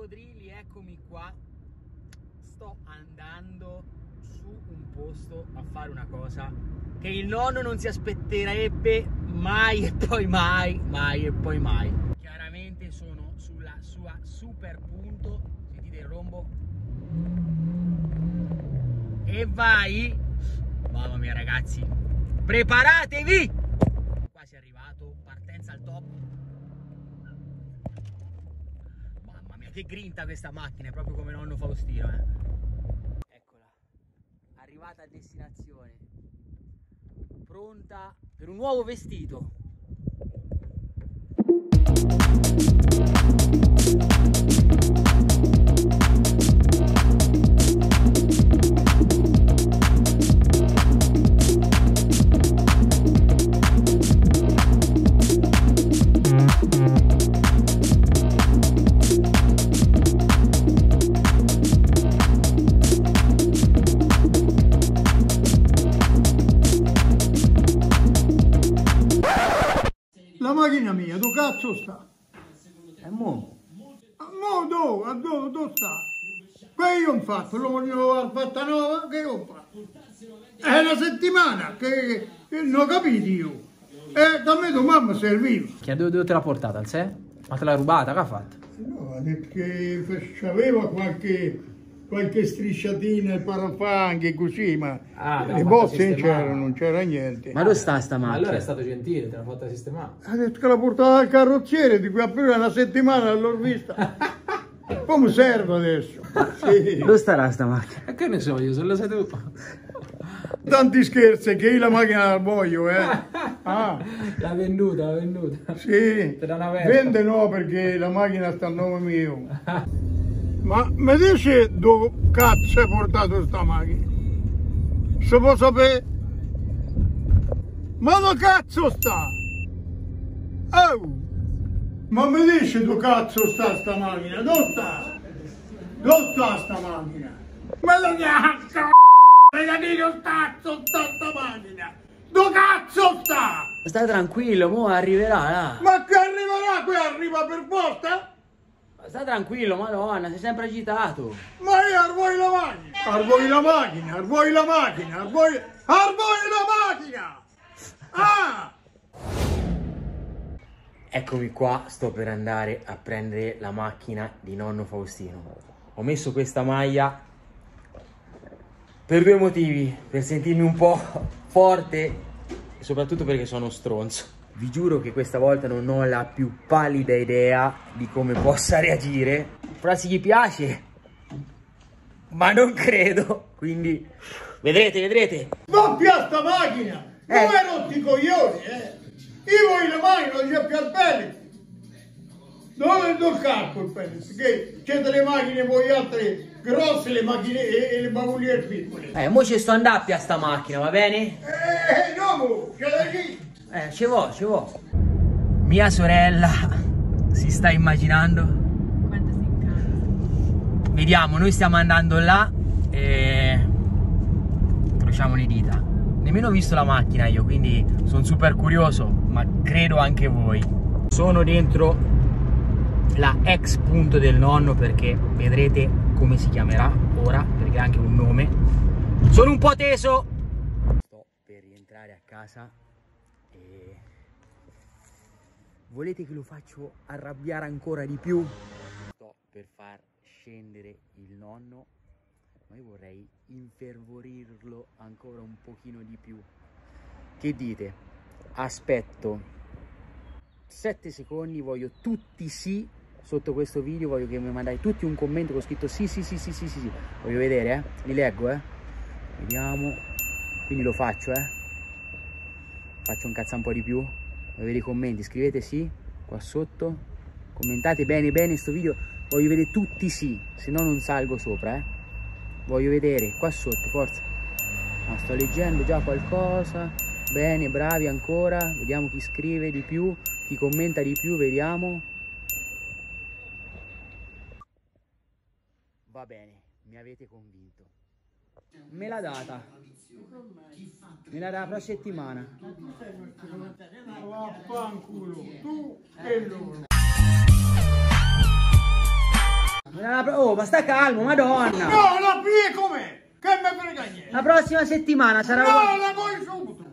coccodrilli, eccomi qua. Sto andando su un posto a fare una cosa che il nonno non si aspetterebbe mai e poi mai, mai e poi mai. Chiaramente sono sulla sua super punto, sentite il rombo, e vai. Mamma mia ragazzi, preparatevi! Quasi arrivato, partenza al top. Mamma mia che grinta questa macchina, è proprio come nonno Faustino, Eccola, arrivata a destinazione, pronta per un nuovo vestito. La macchina mia, dove cazzo sta? E mo? Mo dove sta? Che io ho fatto, l'ho fatta nuova, che ho fatto? È una settimana, che non ho capito io. E da me tua mamma serviva. Che dove te l'ha portata, al sé? Ma te l'ha rubata, che ha fatto? No, perché aveva qualche strisciatina, parafanghi, così, ma le bozze c'erano, non c'era niente. Ma dove sta sta macchina? Allora è stato gentile, te l'ha fatta sistemare. Ha detto che l'ha portata dal carrozziere, di qui a prima una settimana l'ho vista. Come serve adesso? Sì. Dove starà sta macchina? E che ne so io, se lo sai tu. Tanti scherzi, che io la macchina la voglio, L'ha venduta, l'ha venduta. Sì, vende no, perché la macchina sta al nome mio. Ma mi dice dove cazzo hai portato sta macchina? Se può sapere? Ma dove cazzo sta? Oh! Ma mi dice dove cazzo sta sta macchina? Dove sta? Dove sta sta macchina? Ma dove cazzo? Ma dove cazzo sta sta macchina? Dove cazzo sta? Stai tranquillo, mo arriverà là. Ma che arriverà? Qui arriva per forza? Sta tranquillo, madonna, sei sempre agitato. Ma io arvoi la macchina! Arvoi la macchina, arvoi la macchina, arvoi la macchina! Ah! Eccomi qua, sto per andare a prendere la macchina di nonno Faustino. Ho messo questa maglia per due motivi, per sentirmi un po' forte e soprattutto perché sono stronzo. Vi giuro che questa volta non ho la più pallida idea di come possa reagire. Frasi gli piace, ma non credo. Quindi vedrete, vedrete. Ma più sta macchina! Non è rotti i coglioni, Io voglio la macchina, non c'è più al pellet. Dove cacco il pellet? Che c'è delle macchine voi altre grosse, le macchine e le bagulliere piccole. Mo ci sto andando più a sta macchina, va bene? No, mo, c'è da lì. Ci vo. Mia sorella si sta immaginando. Quanto si incazza. Vediamo, noi stiamo andando là e crociamo le dita. Nemmeno ho visto la macchina io, quindi sono super curioso, ma credo anche voi. Sono dentro la ex punto del nonno, perché vedrete come si chiamerà ora, perché ha anche un nome. Sono un po' teso. Sto per rientrare a casa. Volete che lo faccio arrabbiare ancora di più? Sto per far scendere il nonno, ma io vorrei infervorirlo ancora un pochino di più. Che dite? Aspetto 7 secondi, voglio tutti sì sotto questo video, voglio che mi mandate tutti un commento con scritto sì. Voglio vedere, Li leggo, Vediamo. Quindi lo faccio, Faccio un cazzo un po' di più. Avete i commenti, scrivete sì qua sotto, commentate bene sto video, voglio vedere tutti sì, se no non salgo sopra, voglio vedere qua sotto, forza. Ma sto leggendo già qualcosa, bene, bravi ancora, vediamo chi scrive di più, chi commenta di più, vediamo. Va bene, mi avete convinto. Me l'ha data, me la dà la settimana. Tu e loro. Oh, ma sta calmo, madonna! No, la pie com'è? Che me frega niente! La prossima settimana sarà... No, la vuoi subito!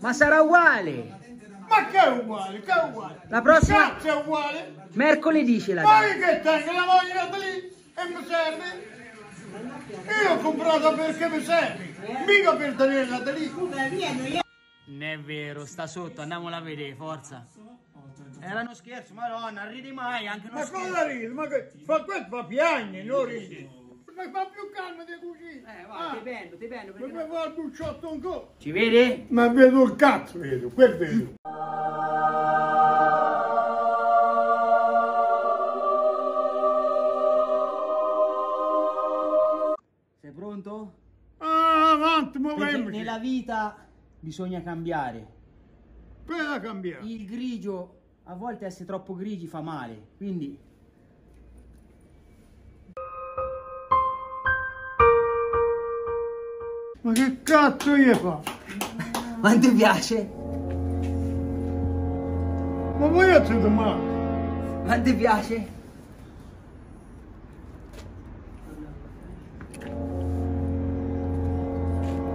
Ma sarà uguale! Ma che è uguale? Che è uguale? La prossima... Cazzo è uguale? Mercoledì ce la dà! Ma io che tengo la voglia lì e mi serve? Io l'ho comprata perché mi serve, mica per tenerla da lì! Non è vero, sta sotto, andiamola a vedere, forza! Era uno scherzo, madonna, non ridi mai, anche uno scherzo. Ma cosa ridi? Ma che... questo fa piagne, non ridi. Ma fa più calma di così. Va, ah, ti prendo, perché... Ma fa il bucciotto un po'. Ci vedi? Ma vedo il cazzo, vedo, quel vedo. Sei pronto? Ah, avanti, muoviamoci. Nella vita bisogna cambiare. Per cambiare. Il grigio... A volte essere troppo grigi fa male, quindi... Ma che cazzo gli fa? Ma ti piace? Ma voi siete male? Ma ti piace?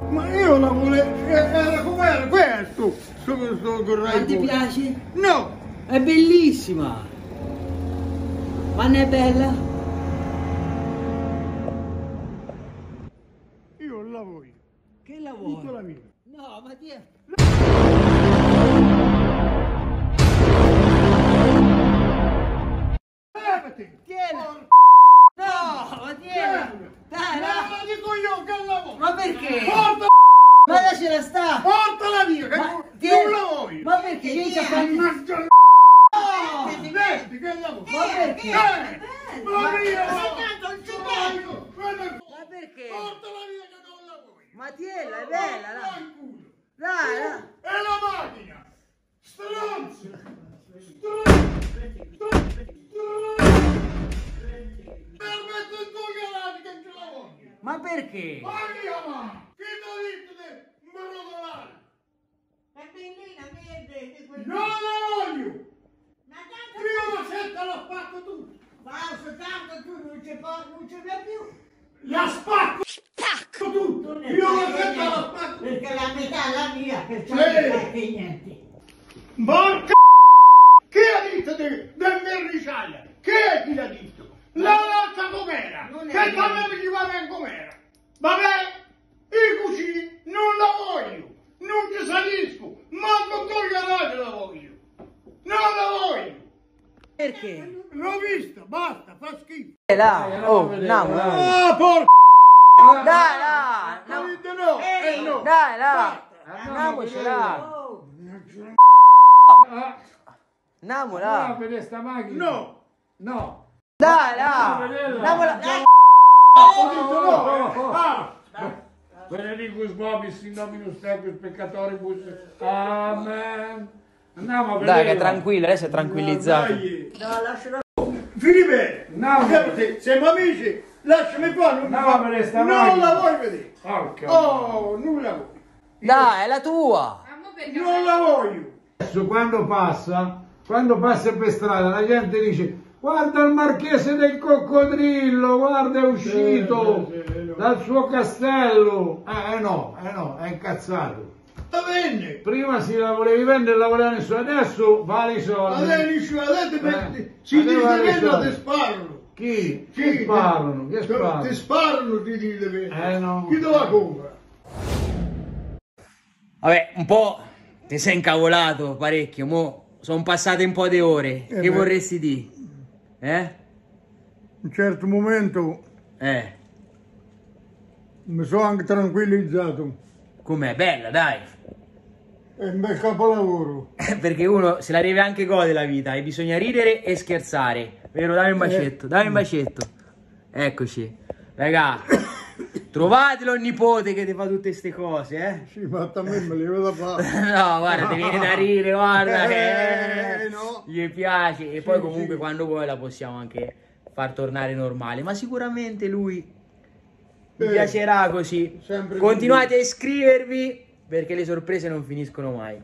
Ma io la volevo... Era com'era questo? Ma ti piace? No! È bellissima! Ma non è bella? Io la voglio! Che la voglio? Tutta la mia! No, ma ti è... Levati! Tieni! No, ma tieni! Dai, no! Ma dico io che la voglio! Ma perché? Porta! Ma lasciala sta! Portala via! Che non la voglio! Ma perché? Riesci a farmi... Ma perché? Ma perché? Portala via che non la vuoi! Ma tiella, è bella! Dai! È la macchina! Stronzo! Permetto il tuo galante che ce la voglio! Ma perché? Ma via, ma! Che ti ho detto di mrodolare? Ma bellina, verde! Non la voglio! Io scelta l'ho fatto tu! Ma soltanto tu non c'è più! La spacco! Spacco tutto! Io l'ho scelta l'ho fatto! Perché la metà è la mia, perciò non fai che niente! Porca! Chi ha detto del merricciaia? Chi è chi l'ha detto? La razza com'era! Che parlava di va bene com'era! Vabbè! I cucini non la voglio! Non ci salisco! Manco con gli arati la voglio! Non la voglio! Perché? L'ho visto, basta, fa schifo. Là, oh, andiamo, dai. Ah, porca! Dai, là! No, no, no! Dai, là! Andiamoci, là! Andiamo, là! No, per questa macchina! No! No! Dai, là! Andiamo, là! Ho detto no! Ah! Benedicus vobis, in nomine Stepius, peccatore, amen! Andiamo a vedere. Dai, che tranquilla, adesso è tranquillizzato. No, lasciala. Fini bene. No. Siamo amici. Lasciami qua, non mi fa. Non la vuoi vedere. Oh, non la voglio. Dai, è la tua. Non la voglio. Adesso quando passa per strada, la gente dice: guarda il marchese del Coccodrillo, guarda, è uscito dal suo castello. No, è incazzato. Prima si la volevi vendere e la voleva nessuno, adesso vale i soldi. Ci dite vendo, ti sparano. Chi? Ti sparano, ti sparano. Ti sparano, ti dite vendo. No. Chi te la compra? Vabbè, un po' ti sei incavolato parecchio, mo sono passate un po' di ore. Che vorresti dire? Un certo momento. Mi sono anche tranquillizzato. Com'è? Bella, dai. È un bel capolavoro. Perché uno se la deve anche gode la vita e bisogna ridere e scherzare. Vero? Dammi un bacetto, dammi un bacetto. Eccoci. Raga, trovatelo il nipote che ti fa tutte queste cose, Sì, ma a me le vedo da fare. No, guarda, ti viene da ridere, guarda. No. Gli piace. E poi sì, comunque sì. Quando vuoi la possiamo anche far tornare normale. Ma sicuramente lui mi piacerà così. Continuate a iscrivervi. Perché le sorprese non finiscono mai.